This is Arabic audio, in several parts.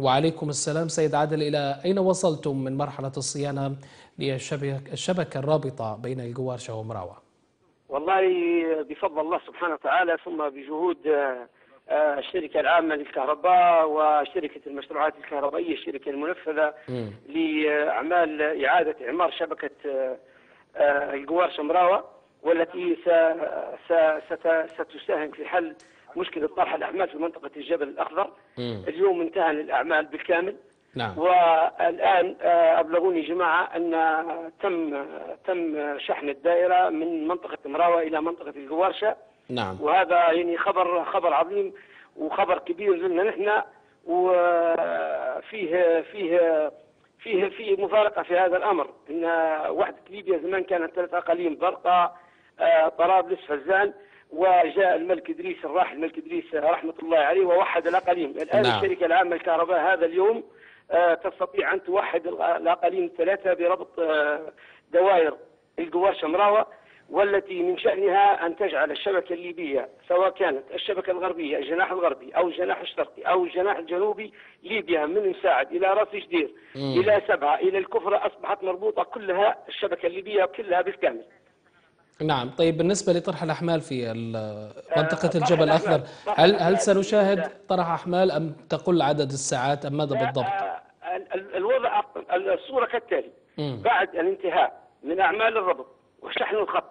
وعليكم السلام سيد عادل. إلى أين وصلتم من مرحلة الصيانة للشبكة الرابطة بين القوارشة ومراوة؟ والله بفضل الله سبحانه وتعالى ثم بجهود الشركة العامة للكهرباء وشركة المشروعات الكهربائية الشركة المنفذة لأعمال إعادة إعمار شبكة القوارشة مراوة، والتي ستساهم في حل مشكلة طرح الأعمال في منطقة الجبل الأخضر. اليوم انتهى الأعمال بالكامل. نعم. والآن أبلغوني جماعة أن تم شحن الدائرة من منطقة مراوة إلى منطقة القوارشة. نعم. وهذا يعني خبر عظيم وخبر كبير لنا نحن، وفيه فيه فيه في مفارقة في هذا الأمر. إن وحدة ليبيا زمان كانت 3 أقاليم برقة، طرابلس، فزان، وجاء الملك إدريس الراحل الملك إدريس رحمة الله عليه ووحد الأقاليم. الآن نعم. الشركة العامة للكهرباء هذا اليوم تستطيع أن توحد الأقاليم 3 بربط دوائر القوارشة مراوة، والتي من شأنها أن تجعل الشبكة الليبية سواء كانت الشبكة الغربية الجناح الغربي أو الجناح الشرقي أو الجناح الجنوبي، ليبيا من مساعد إلى رأس جدير إلى سبعة إلى الكفرة أصبحت مربوطة كلها، الشبكة الليبية كلها بالكامل. نعم. طيب بالنسبة لطرح الأحمال في منطقة الجبل الأخضر، هل سنشاهد طرح أحمال أم تقل عدد الساعات أم ماذا بالضبط؟ الوضع الصورة كالتالي. بعد الانتهاء من أعمال الربط وشحن الخط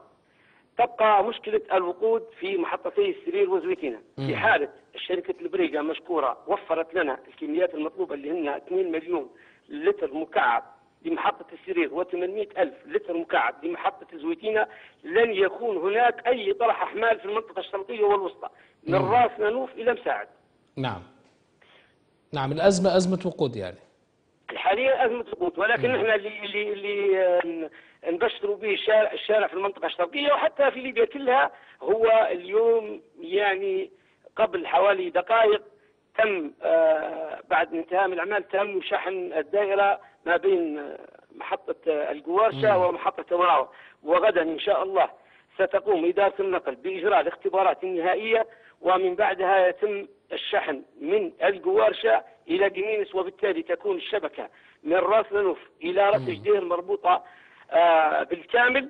تبقى مشكلة الوقود في محطتي السرير والزويتينة. في حالة الشركة البريقة مشكورة وفرت لنا الكميات المطلوبة اللي هن 2 مليون لتر مكعب لمحطة السرير و800 ألف لتر مكعب لمحطة الزويتينة، لن يكون هناك أي طرح أحمال في المنطقة الشرقية والوسطى من رأس لانوف إلى مساعد. نعم. نعم. الأزمة أزمة وقود يعني. الحالية أزمة وقود، ولكن احنا اللي نبشروا به الشارع في المنطقة الشرقية وحتى في ليبيا كلها، هو اليوم يعني قبل حوالي دقائق تم بعد انتهاء الأعمال تم شحن الدائرة ما بين محطة القوارشة ومحطة مراوة، وغدا إن شاء الله ستقوم إدارة النقل بإجراء الاختبارات النهائية، ومن بعدها يتم الشحن من القوارشة إلى جيمينس، وبالتالي تكون الشبكة من رأس لانوف إلى رأس جدير مربوطة بالكامل،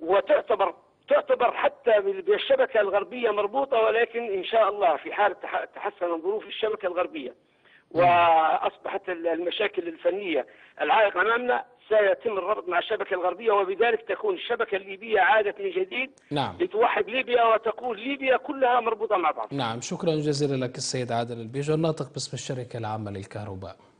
وتعتبر حتى بالشبكة الغربية مربوطة، ولكن إن شاء الله في حال تحسن ظروف الشبكة الغربية وأصبحت المشاكل الفنية العائق أمامنا، سيتم الربط مع الشبكة الغربية، وبذلك تكون الشبكة الليبية عادت من جديد. نعم. لتوحد ليبيا وتقول ليبيا كلها مربوطة مع بعض. نعم. شكرا جزيلا لك السيد عادل البيجو، الناطق باسم الشركة العامة للكهرباء.